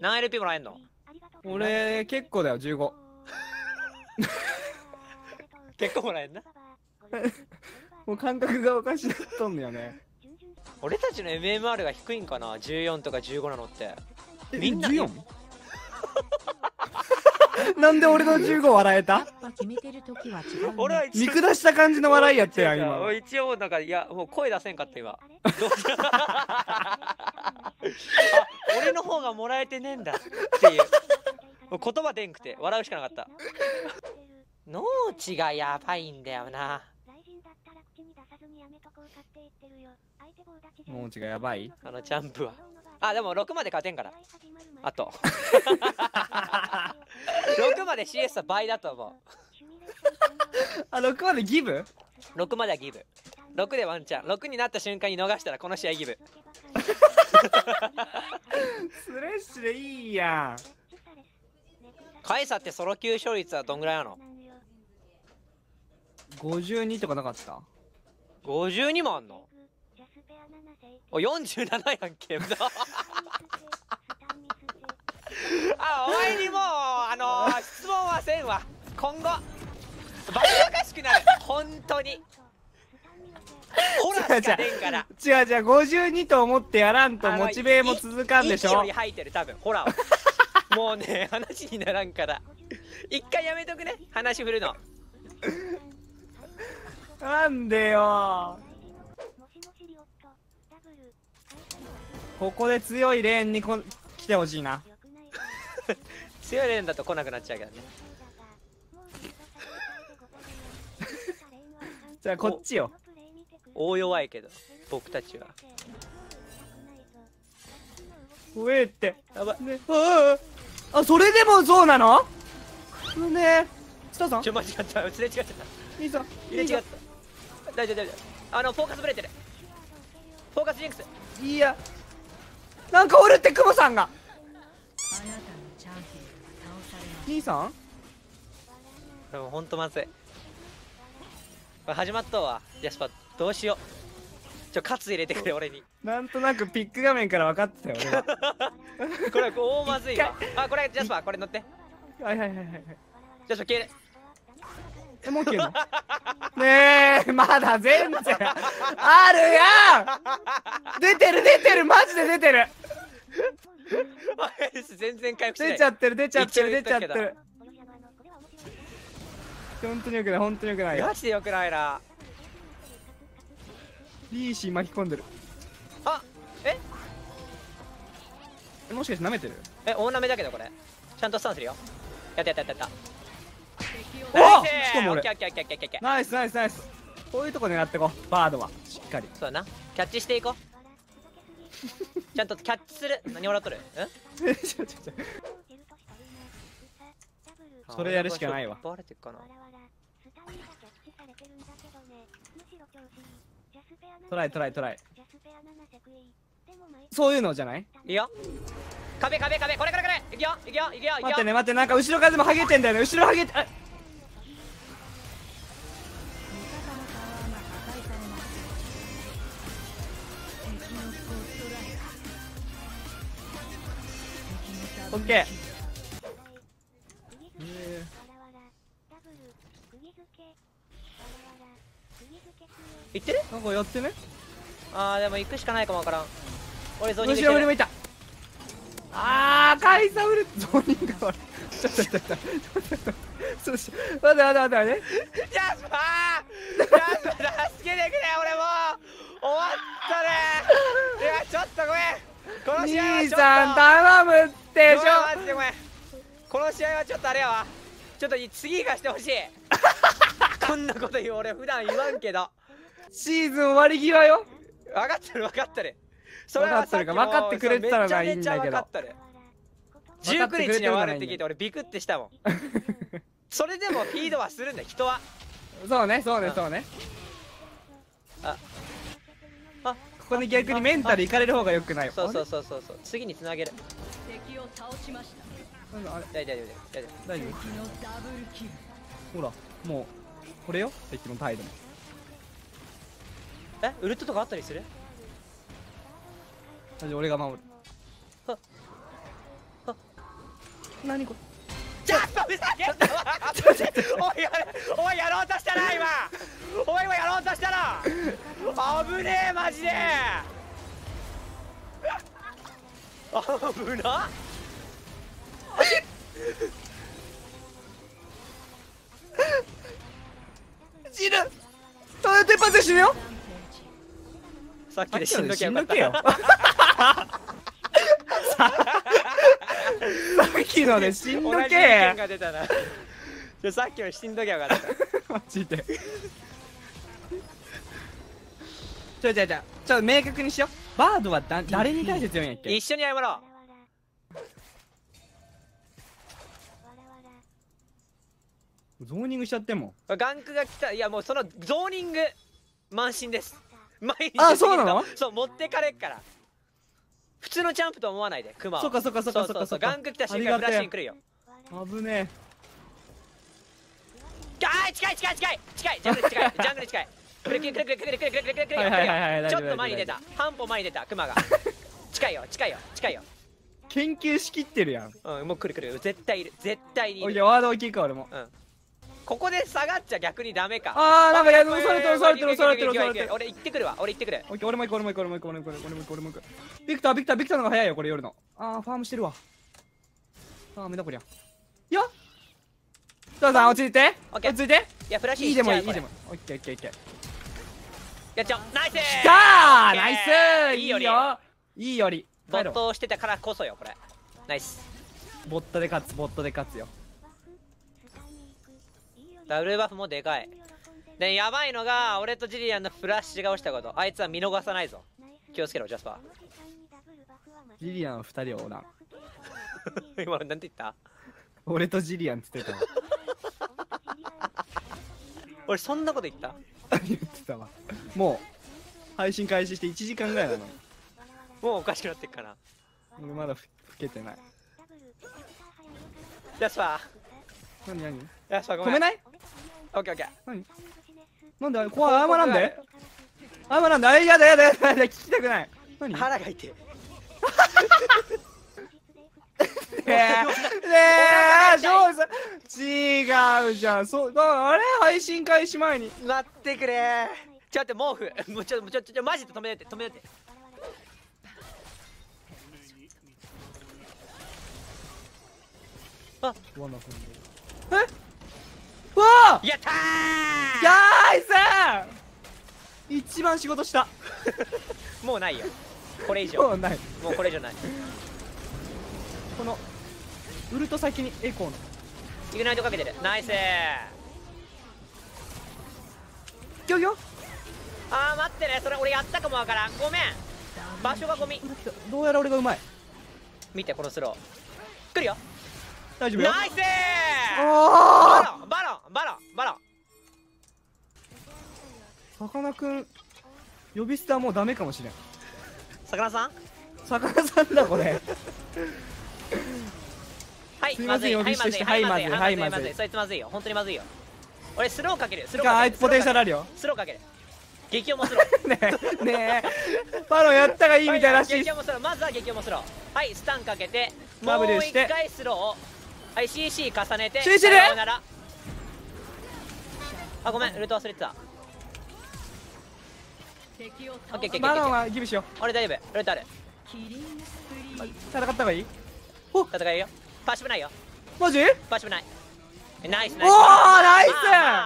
何 LP もらえんの？俺結構だよ、15。結構もらえんな。もう感覚がおかしくなっとんのよね。俺たちの MMR が低いんかな、14とか15なのって。みんな 14？ なんで俺の15笑えた？俺は見下した感じの笑いやったやん今。一応なんか、いやもう声出せんかった今。俺の方がもらえてねえんだっていう、もう言葉でんくて笑うしかなかった。農地がやばいんだよな。農地がやばい？あのジャンプは。あ、でも6まで勝てんから。あと。6まで CS は倍だと思う。あ、6までギブ ?6 まではギブ。6でワンチャン。6になった瞬間に逃したらこの試合ギブ。スレッシュでいいやん。カエサってソロ級勝率はどんぐらいなの？ 52 とかなかった？ 52 もあんの？お、47やんけ。あ、お前にもう質問はせんわ。今後バカバカしくなる。本当にほらしか出んから。違う52と思ってやらんとモチベーも続かんでしょ。一緒に入ってる多分ほら。もうね、話にならんから一回やめとくね、話振るの。なんでよ。ここで強いレーンに来てほしいな。強いレーンだと来なくなっちゃうけどね。じゃあこっちよ。大弱いけど僕たちは。うえってやばいね。あ、それでもそうなの？ねえ、スタさん。間違った。うちで違っちゃった。いいぞ。入れ違った。大丈夫。フォーカスブレてる。フォーカスジンクス。いや。なんかおるって久保さんが。兄さん？でも本当まずい。始まったわ。やっぱどうしよう。カツ入れてくれ俺に。なんとなくピック画面から分かってたよ俺は。これはこうまずいわ。あ、これジャスパーこれ乗って。はい。ジャスパー消える。え、もう消えるの？ねえ、まだ全然あるやん。出てるマジで出てる。全然回復してない。出ちゃってる。本当に良くない。マジで良くないな。リーシー巻き込んでる。あ、え？もしかして舐めてる？え、大舐めだけどこれ。ちゃんとスタンするよ。やった。おお！しかも俺。ナイス。こういうとこ狙ってこう。バードはしっかり。そうだな。キャッチしていこう。ちゃんとキャッチする。何笑っとる？うん？それやるしかないわ。バレてるかな。トライ。そういうのじゃない？いいよ。壁これ。いくよ。待って、なんか後ろ風もはげてんだよね。オッケー。行ってる？なんかやってね。あー、でも行くしかないかもわからん。俺ゾーニングしてる。後ろ振り向いた。あー、カイサウルゾーニングが悪い。ちょっと。そうしよう。待ってね。ジャスパー助けてくれ、俺もう終わったねー。いや、ちょっとごめん。この試合はちょっと兄さん頼むってしょ。ごめん。この試合はちょっとあれやわ。ちょっと次がしてほしい。こんなこと言う俺普段言わんけど。シーズン終わり際よ。分かってる。それはさっきも分かってくれてたらいいんだけど。19日に終わるって聞いて俺ビクってしたもん。それでもフィードはするんだ人は。そうね。あ、ここで逆にメンタルいかれる方が良くないよ。そう。次に繋げる。敵を倒しました。あれ。大丈夫。ほらもうこれよ敵の態度も。え、ウルトとかあったりする？俺が守る。はっはっ何これ。ちょっと待って、お前やろうとしたな今。お前今やろうとしたな。危ねえマジで。危な。死ぬ。鉄板で死ぬよ。さっきで死んどきゃよかったよ。さっきのでしんどけえ。さっきのしんどきゃよかった。マジで。ちょ明確にしよう。バードは誰に対して強いんやっけ。一緒に謝ろう。ゾーニングしちゃってもガンクが来た。いやもうそのゾーニング慢心です。あ、そうなの。そう持ってかれっから。普通のジャンプと思わないで、クマを。そうか。ガンク来た瞬間フラッシング来るよ。危ねえ。あ、近い。ジャングル近い。くる。ちょっと前に出た。半歩前に出たクマが。近いよ。研究しきってるやん。うん、もう来る。絶対にいる。おい、ワード大きいか俺も。うん。ここで下がっちゃ逆にダメか。ああ、なんかやる。押されてる。俺行ってくるわ。俺も行く。ビクターの方が早いよこれ夜の。ああ、ファームしてるわ。ああ、めんどこりゃ。よっ。どうぞ落ち着いて。落ち着いて。いやフラッシュ。いいでも。オッケー。やっちゃう。ナイス。きたー。ナイス。いいより。没頭してたからこそよこれ。ナイス。ボットで勝つよ。ダブルバフもでかい。でやばいのが俺とジリアンのフラッシュが落ちたこと。あいつは見逃さないぞ。気をつけろジャスパー。ジリアン2人をな。今なんて言った。俺とジリアンって言ってた。俺そんなこと言った。言ってたわ。もう配信開始して1時間ぐらいなの。もうおかしくなってっから。まだ老けてないジャスパー。何ジャスパーごめん。止めない。オッケー。なんであれ怖い。謝らんで。あれやだ。聞きたくない。何腹が痛い。違うじゃん。そうあれ配信開始前に。待ってくれ。ちょっと待って毛布。ちょっとマジで止めて。あ。え？わーやったー。ナイス。一番仕事した。もうないよこれ以上。もうこれ以上ない。このウルト先にエコーのイグナイトかけてる。ナイス。ギョギョ。あー待ってね、それ俺やったかもわからん。ごめん場所がゴミ。どうやら俺がうまい。見てこのスロー来るよ。大丈夫よ。ナイス。バロン。さかなクン呼び捨てはもうダメかもしれん。さかなさんだこれ。はいすいません呼び捨てして。はいまずい。そいつまずいよ。本当にまずいよ。俺スローかける。あいつポテンシャルあるよ。スローかける。激重スロー。ねえバロンやったがいいみたいらしい。まずは激重スロー。はい、スタンかけてもう一回スロー。はい、CC 重ねて。CC で。あ、ごめん、ルート忘れてた。オッケー。バロンはギブしよう。俺大丈夫、ルートある。戦った方がいい。戦いよ。パッシブないよ。マジ？パッシブない。ナイス。おお、ナイス。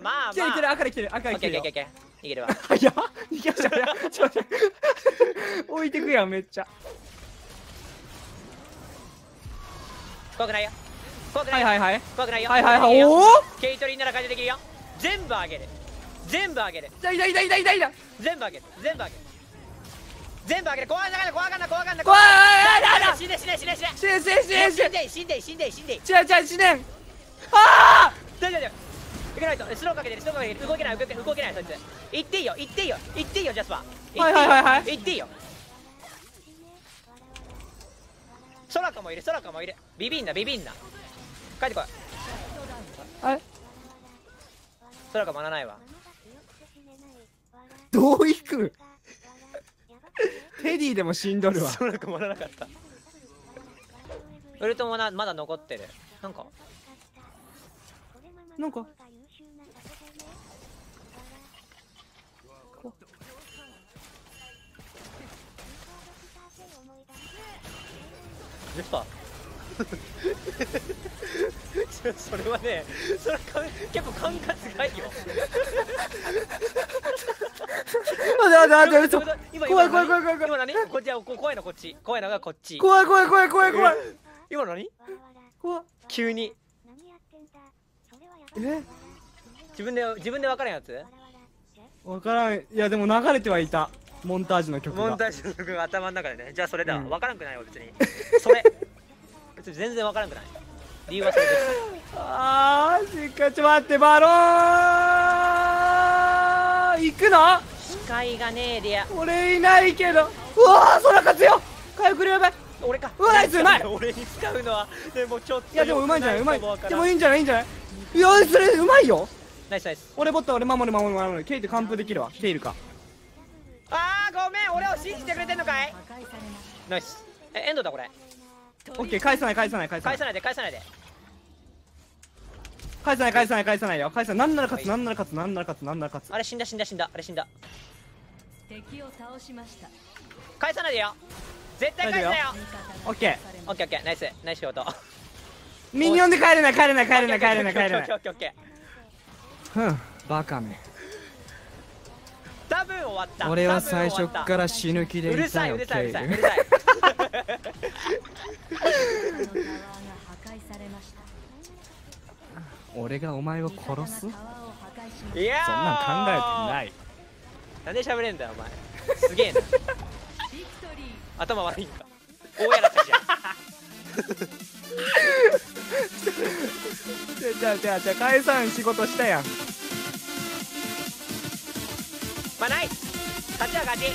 まあ。来てる、赤で来てる。オッケー。逃げるわ。いや、逃げました。ちょっと待って。置いてくやんめっちゃ。怖くないよ。はい。おお。ケイトリンなら解除できるよ。全部あげる。いだ。全部あげる。怖がんな。怖い。死ね。違う。ああ。いけないと。スローかけてる。動けない。そいつ。行っていいよジャスパー。はい。行っていいよ。空かもいる。ビビんな。帰ってこい。あれ空がまだないわ。どう行く。テディでもしんどるわ。空がまだなかった。ウルトもなまだ残ってる。なんか10%それはね、それ結構管轄外よ。今何？こっちは怖いの、こっち怖いのがこっち。怖い。今何？急に。自分で分からんやつ？分からん。いやでも流れてはいた。モンタージュの曲が。モンタージュの曲が頭の中でね。じゃあそれだ。分からんくないよ別に。それ。全然わからんくない。理由はそれです。ああ、しっかり待ってバロー。行くの？視界がねえでや。俺いないけど。うわあ、空勝つよ。回復やばい。俺か。うわ、ナイスうまい。俺に使うのはでもちょっと。いやでもうまいんじゃない？うまい。でもいいんじゃない？いいんじゃない？いやそれうまいよ。ナイスナイス。俺ボット、俺守る。ケイト完封できるわ。来ているか。ああ、ごめん。俺を信じてくれてんのかい？ナイス。エンドだこれ。オッケー、返さないなんなら勝つ、なんなら勝つ。あれ死んだ敵を倒しました。返さないでよ、絶対返すなよ。オッケーオッケーオッケー、ナイス仕事。ミニオンで帰れない。オッケー。ふん、バカめ。多分終わった。俺は最初から死ぬ気でいたよ。うるさい俺がお前を殺す？いやそんなん考えてない。なんで喋れんだよお前。すげえな。頭悪いんか。大やらせじゃん。じゃあ解散仕事したやん。まあない。勝ちは勝ち。